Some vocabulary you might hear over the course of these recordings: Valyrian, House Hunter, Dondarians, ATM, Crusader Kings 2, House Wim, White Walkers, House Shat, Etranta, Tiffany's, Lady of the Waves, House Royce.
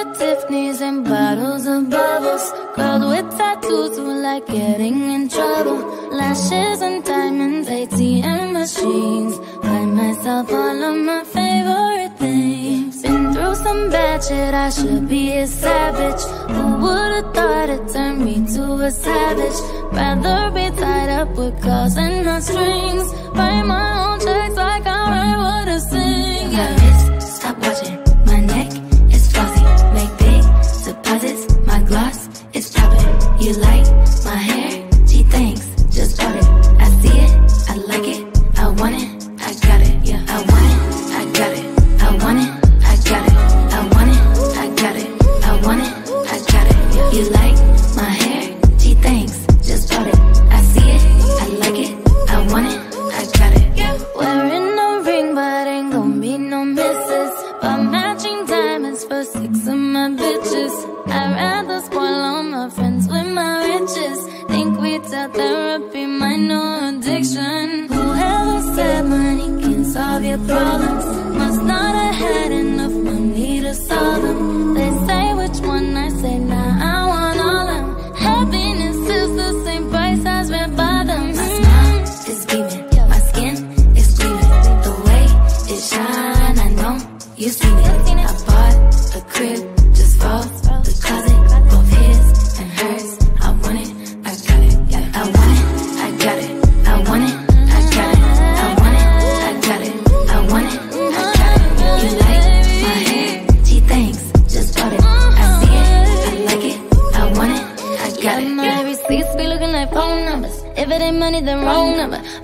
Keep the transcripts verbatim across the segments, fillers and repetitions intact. at Tiffany's and bottles of bubbles. Girls with tattoos who like getting in trouble. Lashes and diamonds, A T M machines. Buy myself all of my favorite things. Been through some bad shit, I should be a savage. Who would've thought it turned me to a savage? Rather be tied up with calls and not strings. Write my own checks like I write what I sing. Yeah, it's stop watching. You like my hair? She thinks, just bought it. I see it, I like it, I want it, I got it, yeah. I want it, I got it, I want it, I got it, I want it, I got it, I want it, I got it, yeah. You like my hair? She thinks, just bought it. I see it, I like it, I want it, I got it, yeah. Wearing no ring, but ain't gon' be no misses. But matching diamonds for six of my bitches. I'd rather spoil all my friends with my riches. Think we tell therapy my new addiction. Whoever said money can solve your problems must not have had enough money to solve them. They say which one, I say nah, I want all them. Happiness is the same price as red bottoms. My smile is beaming, my skin is gleaming. The way it shine, I know you seen it. I bought a crib just for the closet. If it ain't money, then wrong number. Black card is my business card. The way it be setting the tone for me. I don't need a break, but I be like, put it in the bag, yeah. When you see the max, they stack up like my ass, yeah. Shoot,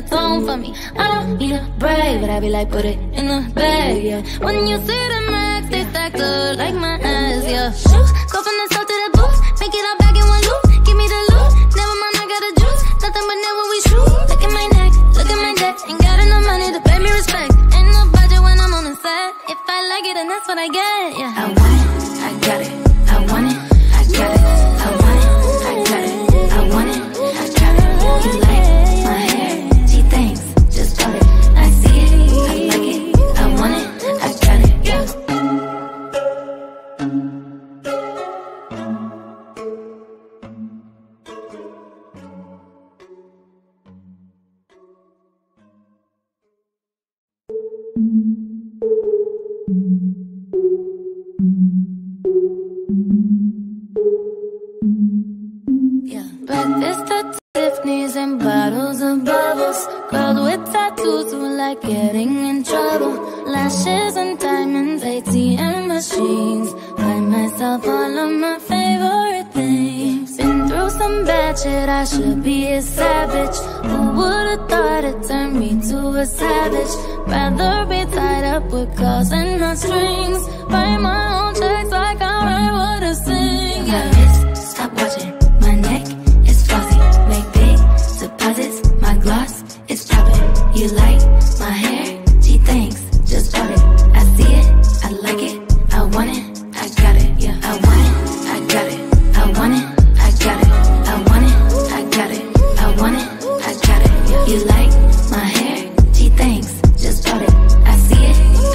go from the south to the booth. Make it all back in one loop. Give me the loot. Never mind, I got a juice. Nothing but never we shoot. Look at my neck, look at my debt. Ain't got enough money to pay me respect. Ain't no budget when I'm on the set. If I like it, then that's what I get, yeah. I want it, I got it. I want it, I got it. I want it. Breakfast at Tiffany's and bottles of bubbles. Girls with tattoos who like getting in trouble. Lashes and diamonds, A T M machines. Buy myself all of my favorite things. Been through some bad shit, I should be a savage. Who would've thought it turned me to a savage? Rather be tied up with calls and not strings. Write my own checks like I write what I sing. Yeah, bitch, stop watching. My neck is flossy, make big deposits. My gloss is popping. You like my hair? She thinks, just bought it. I see it, I like it, I want it, I got it, yeah. I want it, I got it, I want it, I got it, I want it, I got it, I want it, I got it, yeah. You like my hair? She thinks, just bought it. I see it,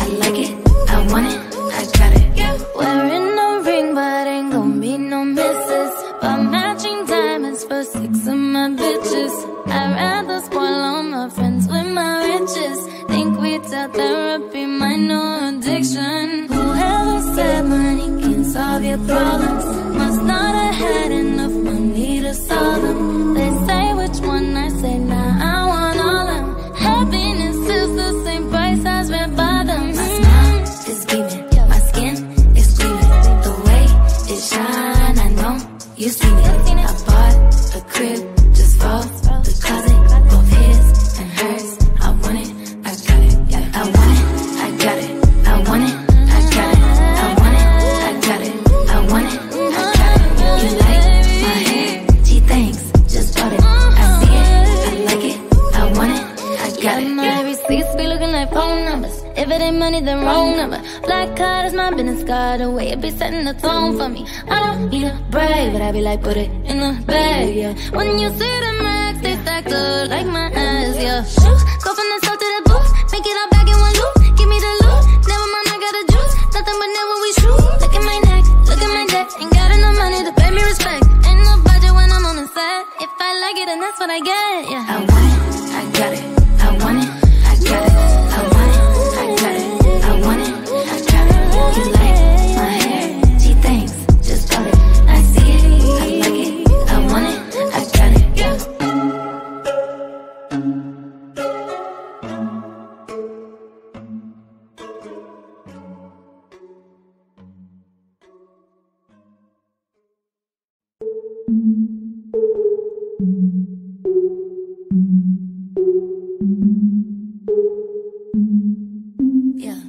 I like it, I want it, I got it, yeah. Wearing no ring, but ain't gon' be no misses. But matching diamonds for six of my bitches. I'd rather spoil all my friends with my riches. Think we tell therapy my new addiction. Whoever said money can solve your problems must not have had enough money to solve them. They say which one, I say nah, I want all them. Happiness is the same price as red bottoms. My smile is beaming, my skin is gleaming. The way it shine, I know you seen it. I bought a crib just for the closet. Both his and hers. I want it, I got it. I want it, I got it. I want it, I got it. I want it, I got it. I want it, I got it. You like my hair? She thinks, just bought it. I see it, I like it. I want it, I got it. My receipts be looking like phone numbers. If it ain't money, then wrong number. Black card is my business card. The way it be setting the tone for me. I don't need a break, but I be like, put it in the bag, yeah. When you see the max, they stack up like my ass, yeah. Shoot, go from the south to the booth. Make it all back in one loop. Give me the loot. Never mind, I got a juice. that's what I get. Yeah. I want it, I got it. I want it, I got it. I want it, I got it. I want it, I got it. You like my hair? She thinks, just got it. I see it, I like it. I want it, I got it.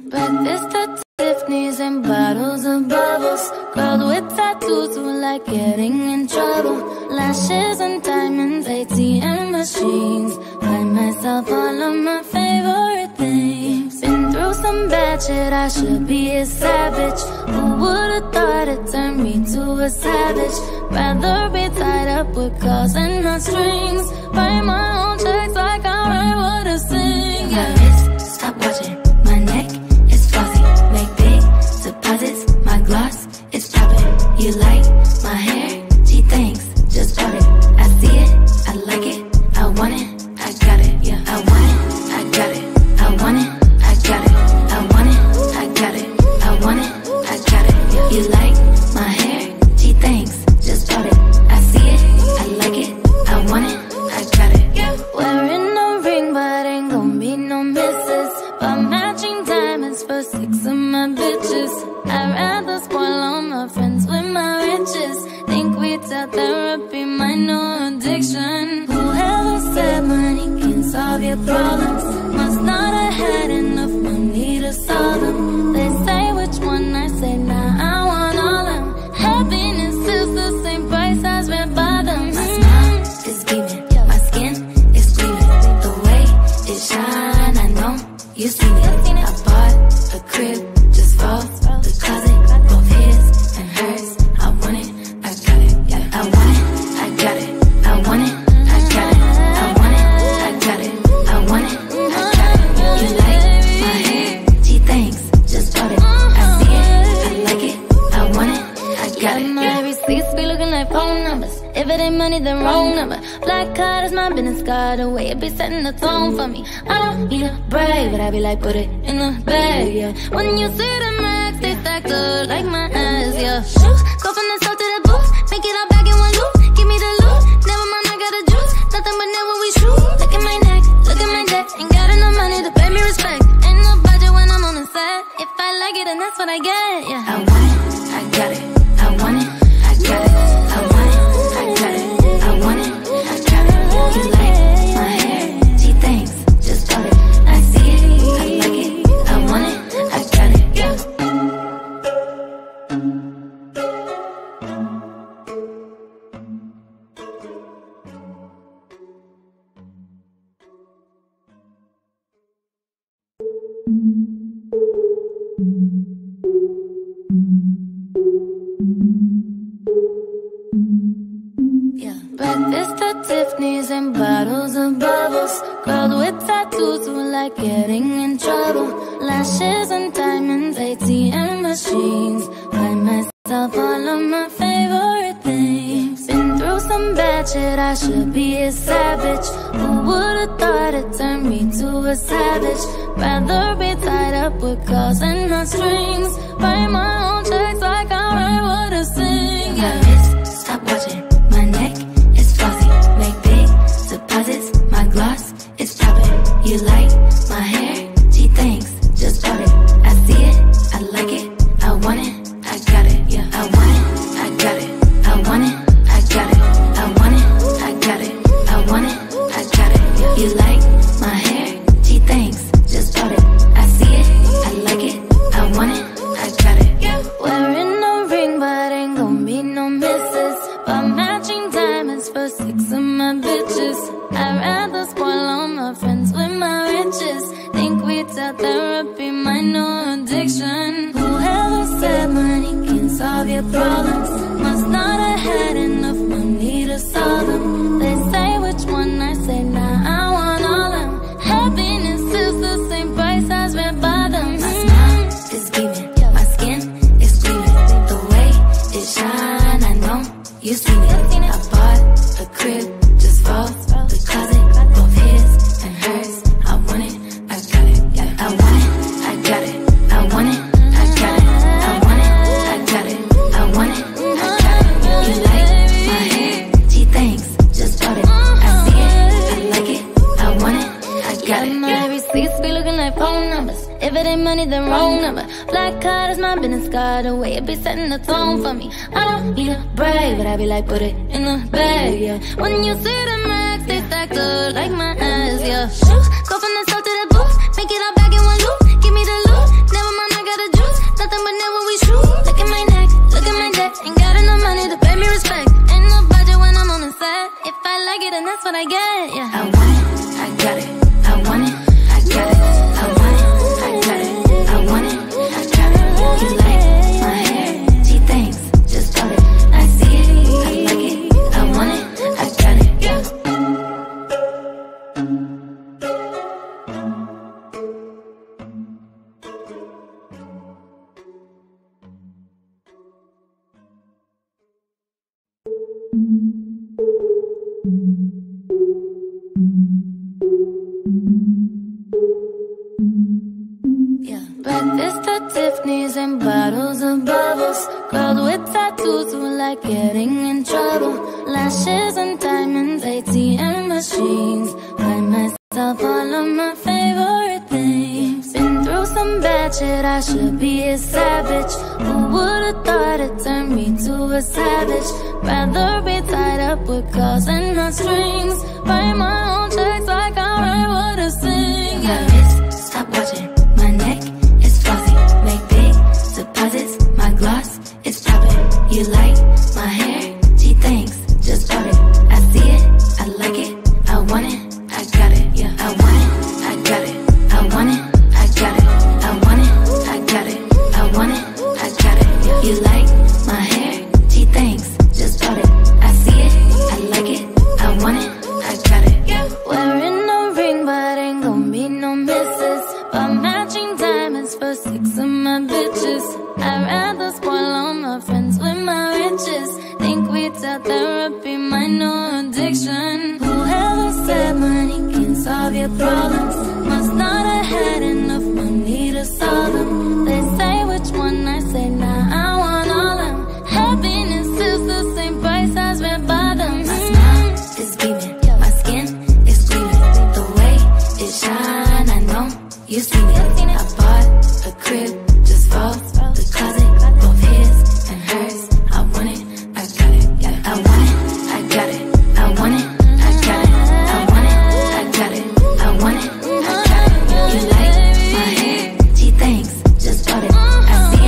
Breakfast at Tiffany's and bottles of bubbles. Girls with tattoos who like getting in trouble. Lashes and diamonds, A T M machines. Buy myself all of my favorite things. Been through some bad shit, I should be a savage. Who would've thought it turned me to a savage? Rather be tied up with calls and not strings. Write my own checks like I write what I sing. Yeah. My wrist, stop watching. My neck is flossy. Make big deposits. My gloss is popping. You like my hair? She thinks, just got it. I see it. I like it. I want it. I got it. Yeah. I want it. I got it. I want it. I got it. I want it. I got it. I want it. I got it. Yeah. You like my hair? She thinks, just got it. I see it. I like it. I want it. I got it. Yeah. Wearing no ring, but ain't gon' be no misses. But matching diamonds for six of my bitches. I'd rather spoil all my friends with my riches. Think we tell therapy my new addiction. Whoever said money can solve your problems must not have had enough money to solve them. They say which one, I say nah, I want all them. Happiness is the same price as red bottoms. My smile is beaming, my skin is gleaming. The way it shine, I know you seen it. I bought a crib just for the closet. Both his and hers. I want it, I got it. Yeah. I want it, I got it. I want it, I got it. I want it, I got it. I want it, I got it. You like my hair? She thinks, just bought it. I see it, I like it. I want it, I got it. Yeah, my receipts be looking like phone numbers. If it ain't money, then wrong number. Black card is my business card. The way it be setting the tone for me. I don't need a break, but I be like, put it in the bag, yeah. When you see the max, they factor like my ass, yeah. Go from the south to the booth, make it all back in one loop. Give me the loot, never mind, I got a juice. Nothing but never we shoot. Look at my neck, look at my debt. Ain't got enough money to pay me respect. Ain't no budget when I'm on the set. If I like it, then that's what I get, yeah. I want it, I got it. I want it, I got it. I want it. I want it, I got it. You like my hair? She thinks, just got it. I see it, I like it. I want it, I got it. Breakfast at Tiffany's and bottles of bubbles. Girls with tattoos who like getting in trouble. Lashes and diamonds, A T M machines. Buy myself all of my favorite things. Been through some bad shit, I should be a savage. Who would've thought it turned me to a savage? Rather be tied up with calls and not strings. Write my own checks like I write what I sing. Yeah. My wrist, stop watching. My neck is flossy, make big deposits. My gloss is popping. You like my hair? She thinks, just bought it. I see it, I like it. I want it, I got it. Yeah. I want it, I got it. I want it, I got it. I want it, I got it. I want it, I got it. Yeah. You like my hair? She thinks, just bought it. I see it, I like it. I want it, I got it. Yeah. Wearing no ring, but ain't gon' be no misses. But matching diamonds for six of my bitches. I'd rather spoil all my friends with my riches. Think we tell therapy my new addiction. Whoever said money can solve your problems must not have had enough money to solve them. They say which one, I say nah, I want all them. Happiness is the same price as red bottoms. My smile is beaming, my skin is gleaming. The way it shine, I know you seen it. I bought a crib just for money, the wrong number. Black card is my business card away. It be setting the tone for me. I don't need a break, but I be like, put it in the bag, yeah. When you see the max, they stack up like my ass, yeah. Shoot, go from the south to the booth, make it all back in one loop. Give me the loot, never mind, I got a juice. Nothing but never we shoot. Look at my neck, look at my debt. Ain't got enough money to pay me respect. Ain't no budget when I'm on the set. If I like it, then that's what I get, yeah. I want it, I got it, I want it, I got it, I want it, I got it, I want it, I got it. You like my hair, she thinks, just got it. I see it, I like it, I want it, I got it, yeah. Breakfast at Tiffany's and bottles of bubbles. Girls with tattoos who like getting in trouble. Lashes and diamonds, A T M machines. Buy myself all of my favorite things. Been through some bad shit, I should be a savage. Who would've thought it turned me to a savage? Rather be tied up with calls and my strings. Write my own checks like I write what I sing, yeah. I miss, stop watching. My gloss is poppin'. You like my hair? She thinks, just got it. I see it, I like it, I want it, I got it, yeah. I want it, I got it, I want it, I got it, I want it, I got it, I want it, I got it, yeah. You like my hair? She thinks, just got it. I see it, I like it, I want it, I got it, yeah. Wearing no ring, but ain't gon' be no misses. But matching diamonds for six of my bitches. I'd rather spoil all my friends with my riches. Think we tell therapy my no addiction. Whoever said money can solve your problems must not have had enough money to solve them. They say which one, I say nah, I want all them. Happiness is the same price as red bottoms. My smile is beaming, my skin is gleaming. The way it shine, I know you seen it. I bought a crib just for the closet, both his and hers. I want it, I got it, yeah. I want it, I got it, I want it, I got it, I want it, I got it, I want it, I got it. You like my hair? She thinks, just bought it. I see it,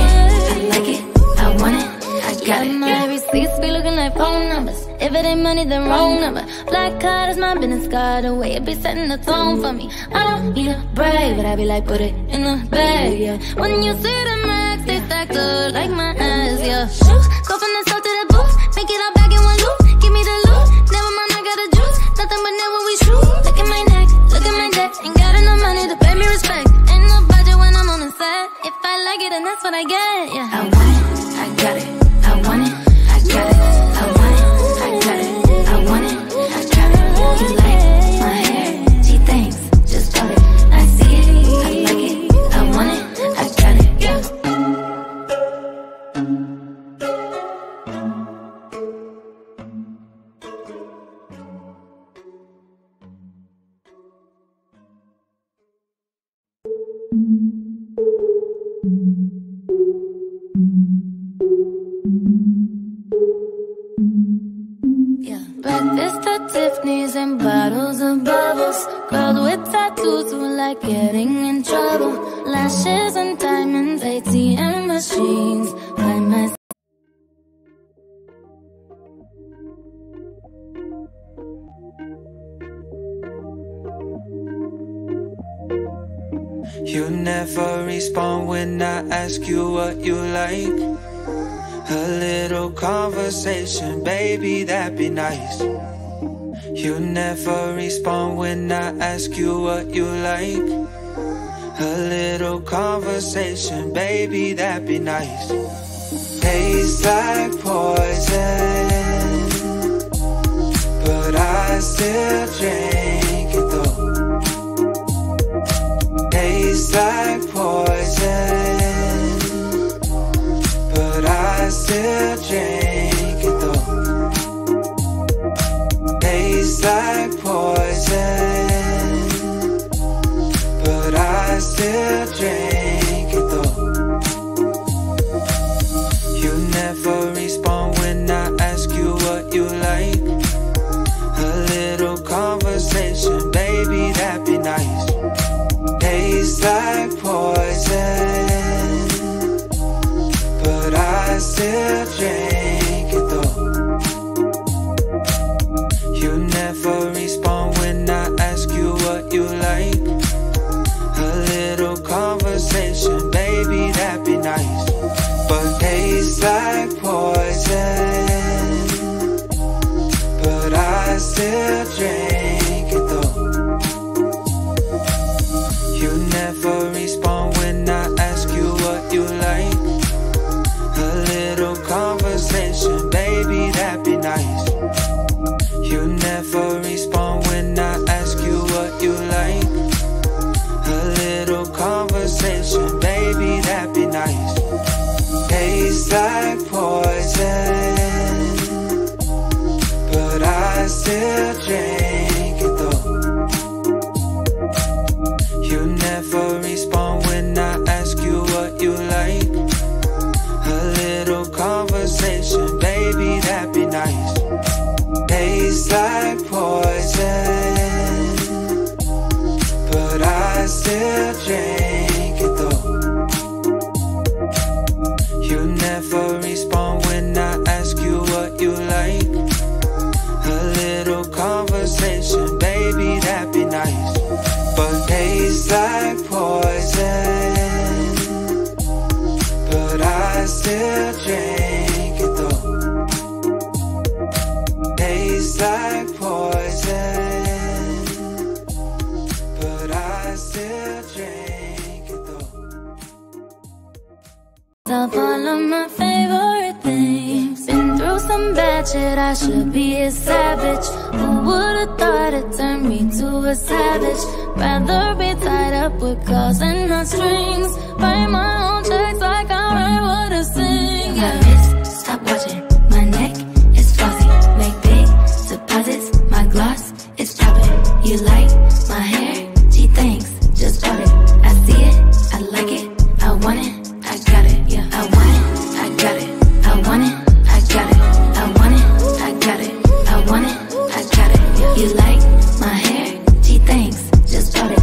I like it, I want it, I got it. My receipts be looking like phone numbers. If it ain't money, then wrong number. Black card is my business card away. It be setting the tone for me. I don't need a break, but I be like, put it in the bag, yeah. When you see the max, they stack up like my ass, yeah. Shoot, go from the south to the booth, make it all back in one loop. Give me the loot, never mind, I got a juice. Nothing but never we shoot. Look at my neck, look at my debt. Ain't got enough money to pay me respect. Ain't no budget when I'm on the set. If I like it, then that's what I get, yeah. I want it, I got it, I want it, I got it, I want it. You like my hair, she thinks, just got it. I see it, I like it, I want it, I got it, yeah. Breakfast at Tiffany's and bottles of bubbles. Girls with tattoos who like getting in trouble. Lashes and diamonds, A T M machines. Buy myself. You never respond when I ask you what you like. A little conversation, baby, that'd be nice. You never respond when I ask you what you like. A little conversation, baby, that'd be nice. Tastes like poison, but I still drink it though. Tastes like poison, but I still drink it though. Tastes like poison, but I still drink it. I still drink it though. You never respond when I ask you what you like. A little conversation, baby, that'd be nice. You never respond when I ask you what you like. A little conversation, baby, that'd be nice. Tastes like poison, but I still drink it though. You never respond when I ask you what you like. A little conversation, baby, that'd be nice. Tastes like poison, but I still drink it though. You never respond when I ask you what you like. A little conversation, baby, that'd be nice. But tastes like poison, but I still drink it though. Tastes like poison, but I still drink it though. Stop all of my favorite things. Been through some bad shit, I should be a savage. Who would've thought it turned me to a savage? Rather be tied up with calls and not strings. Write my own checks like I write what I sing. My wrist, stop watching. My neck is flossy. Make big deposits. My gloss is popping. You like my hair? She thinks. Just bought it. I see it. I like it. I want it. I got it. Yeah, I want it. I got it. I want it. I got it. I want it. I got it. I want it. I got it. Yeah. You like my hair? She thinks. Just bought it. I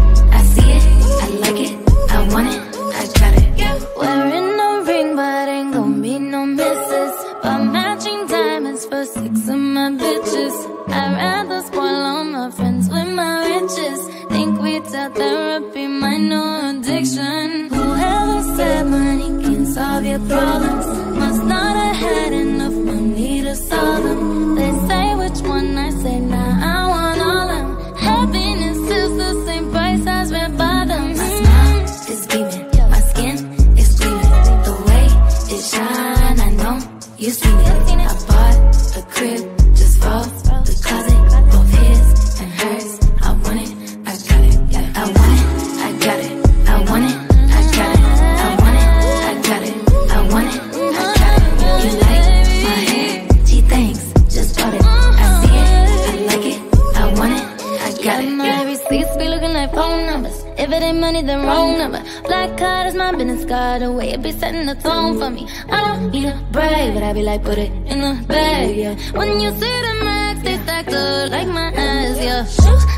see it. I like it. I want it. I got it. Yeah. Wearing no ring, but ain't gon' be no misses. But matching diamonds for six of my bitches. I'd rather spoil all my friends with my riches. Think we tell therapy my new addiction. Whoever said money can solve your problems must not have had enough money to solve them. They say which one, I say nah, I want all them. Happiness is the same price as red bottoms. My smile is beaming, my skin is gleaming. The way it shine, I know you seen it. I bought a crib just for the closet, both his and hers. I want it, I got it. I want it, I got it. I want it, I got it. I want it, I got it. I want it, I got it. You like my hair? She thinks. Just bought it. I see it, I like it. I want it, I got it. My receipts be looking like phone numbers. If it ain't money, then wrong number. Black card is my business card. The way it be setting the tone for me. I don't need a brave, but I be like, put it in the bag, yeah. When you see the max, they factor like my ass, yeah.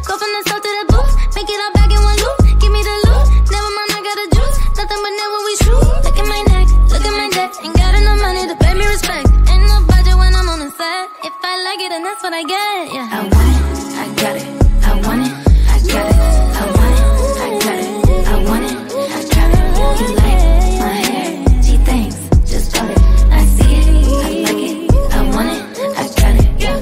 Go from the south to the booth, make it all back in one loop. Give me the loot, never mind, I got a juice. Nothing but never we shoot. Look at my neck, look at my debt. Ain't got enough money to pay me respect. Ain't no budget when I'm on the set. If I like it, then that's what I get, yeah. I want it, I got it. I want it, I got it. I want it. You like my hair, she thinks, just bought it. I see it, I like it, I want it, I got it, yeah.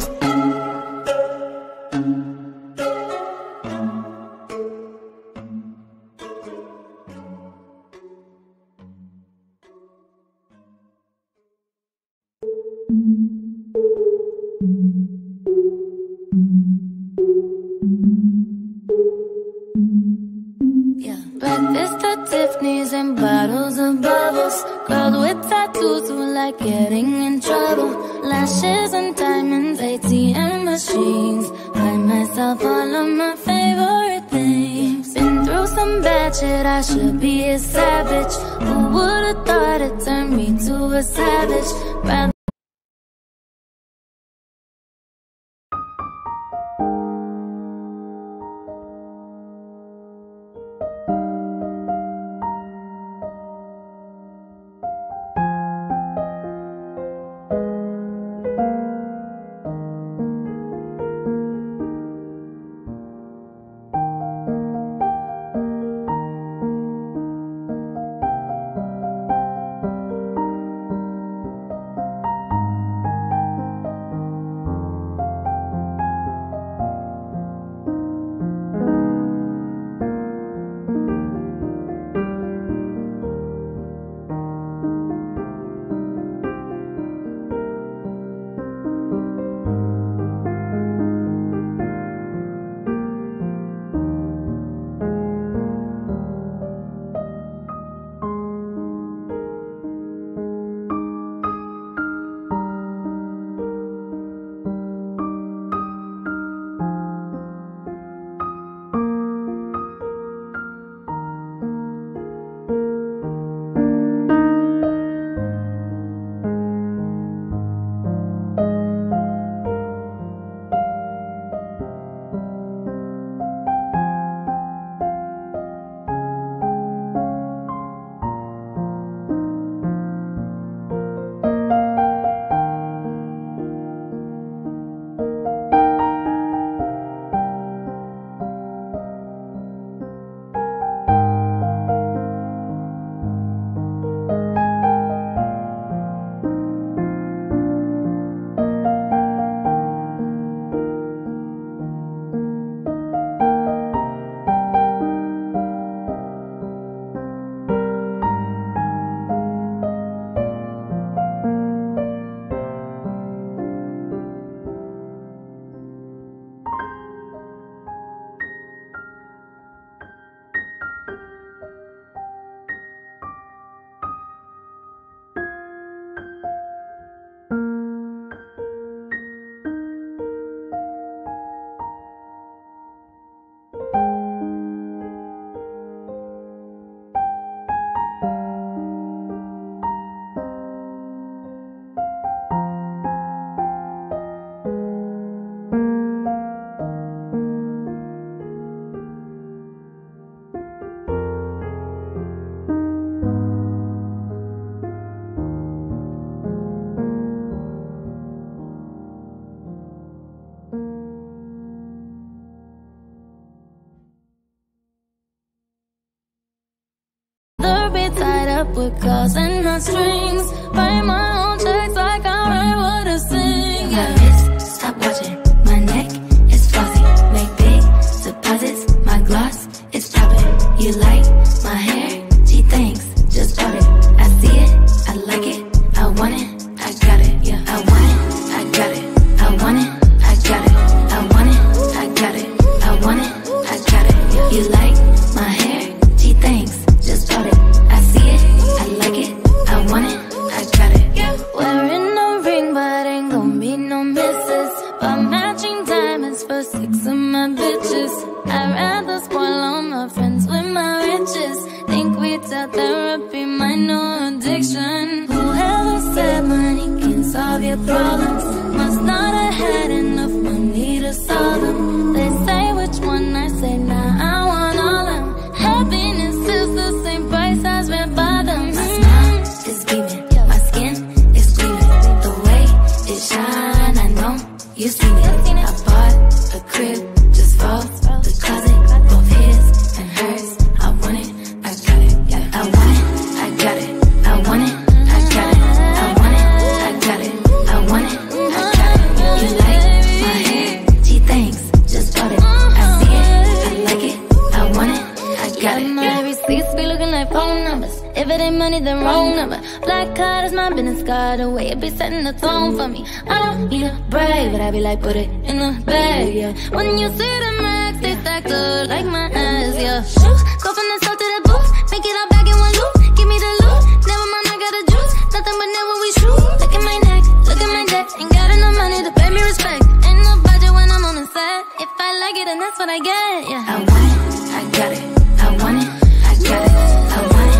Breakfast at Tiffany's and bottles of bubbles. Girls with tattoos who like getting in trouble. Lashes and diamonds, A T M machines. Buy myself all of my favorite things. Been through some bad shit, I should be a savage. Who would've thought it turned me to a savage? Rather We're causing the strings. Write my own checks like I write what I sing. Yeah. My wrist, stop watching. My neck is flossy. Make big deposits. My gloss is popping. You like my hair? She thinks just pop it. I see it. I like it. I want it. I got it. Yeah. I want it. I got it. I want it. I got it. I want it. I got it. I want it. I got it. Yeah. You like my hair? She thinks just pop it. I see it. I like it. I want it. I got it. Yeah. Wearing no ring, but ain't gon' be no misses. But matching diamonds for six of my bitches. I'd rather spoil all my friends with my riches. Think we tell therapy my new addiction. Whoever said money can solve your problems must not have had enough money to solve them. They say which one, I say nah. I want all them. Happiness is the same price as red bottoms. My smile is beaming, my skin is gleaming. The way it shine, I know you seen it. I bought a crib just for the closet. Both his and hers. I want it, I got it. I want it, I got it. I want it, I got it. I want it, I got it. I want it, I got it. You like my hair? She thinks just bought it. I see it, I like it. I want it, I got it. My receipts be looking like phone numbers. If it ain't money, then wrong number. Black card is my business card. The way it be setting the tone for me. I don't need a break, but I be like, put it in the bag, yeah. When you see the max, they factor like my ass, yeah. Go from the south to the booth, make it all back in one loop. Give me the loot, never mind, I got a juice. Nothing but never we shoot. Look at my neck, look at my debt. Ain't got enough money to pay me respect. Ain't no budget when I'm on the set. If I like it, then that's what I get, yeah. I want it, I got it. I want it, I got it. I want it.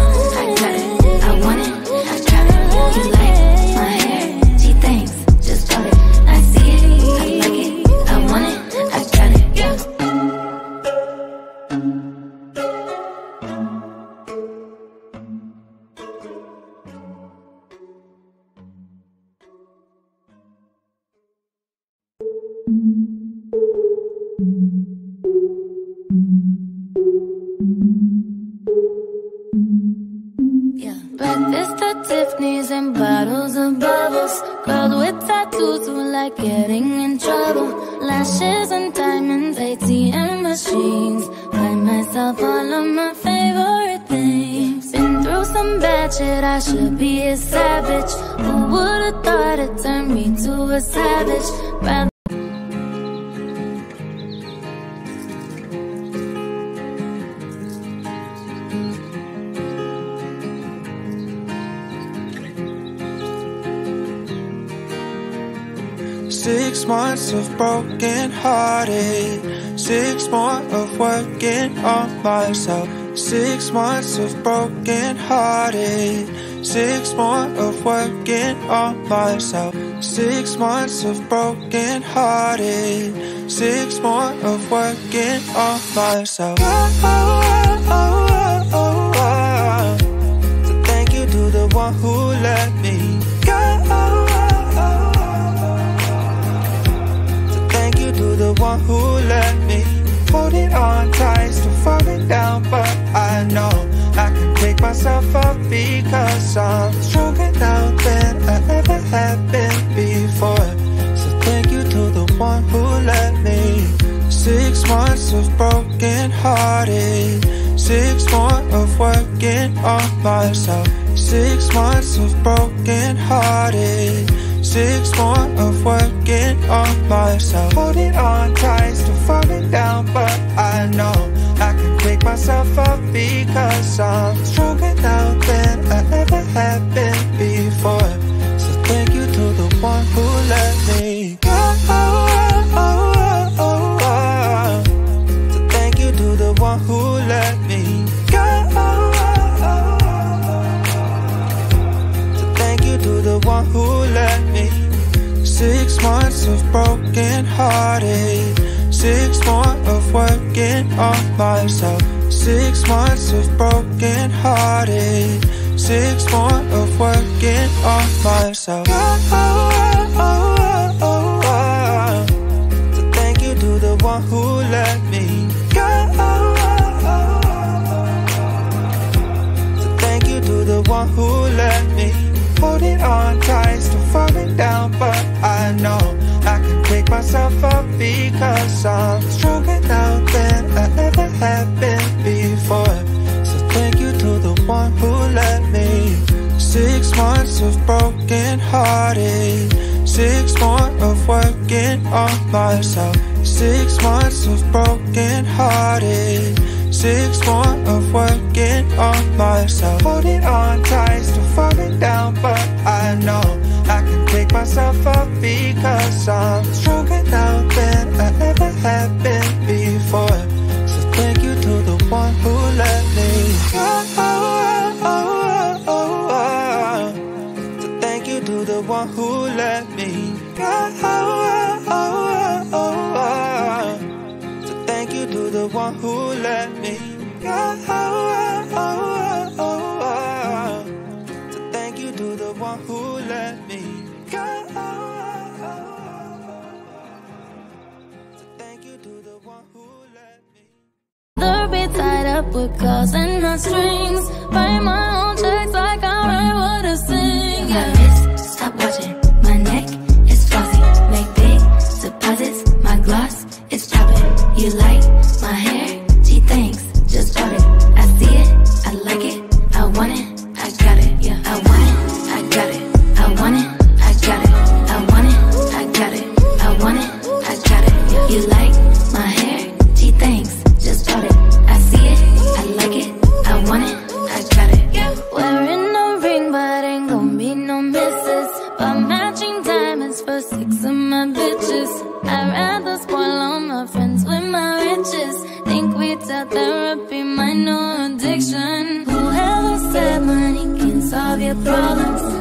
Breakfast at Tiffany's and bottles of bubbles. Girls with tattoos who like getting in trouble. Lashes and diamonds, A T M machines. Buy myself all of my favorite things. Been through some bad shit, I should be a savage. Who would've thought it turned me to a savage? Rather Six months of broken hearted. Six more of working on myself. Six months of broken hearted. Six more of working on myself. Six months of broken hearted. Six more of working on myself. Oh, oh, oh, oh, oh, oh. So thank you to the one who let me go. The one who let me hold it on tight, still falling down, but I know I can pick myself up because I'm stronger now than I ever have been before. So thank you to the one who let me. Six months of broken hearted. Six more of working on myself. Six months of broken hearted. Six more of working on myself. Holding on tight, still falling down, but I know I can pick myself up because I'm stronger now than I ever have been before. So thank you to the one who let me go. Oh, oh, oh, oh, oh. So thank you to the one who let me go. To the one who let me. Six months of broken hearted. Six more of working on myself. Six months of broken hearted. Six more of working on myself. Oh, oh, oh, oh, oh, oh. So thank you to the one who let me go. So thank you to the one because I'm stronger now than I ever have been before. So thank you to the one who let me. Six months of broken hearted, six more of working on myself. Six months of broken hearted, six more of working on myself. Holding on tight, still falling down, but I know I can pick myself up because I'm stronger now than I ever have been before. So thank you to the one who let me. Oh, oh, oh, oh, oh, oh. So thank you to the one who let me. Oh, oh, oh, oh, oh, oh. So thank you to the one who let me. Oh, oh, oh, oh, oh, oh. So thank you to the one who let me. Tied up with calls and not strings. Write my own checks like I write what I sing. Yeah. My wrist, stop watching. My neck is flossy. Make big deposits. My gloss is dropping. You like my hair? She thinks. Just drop it. I see it. I like it. I want it. I got it. Yeah. I want it. I got it. I want it. I got it. I want it. I got it. I want it. I got it. Yeah. You like my hair? She thinks. Just drop it. Therapy, my new addiction. Whoever said money can solve your problems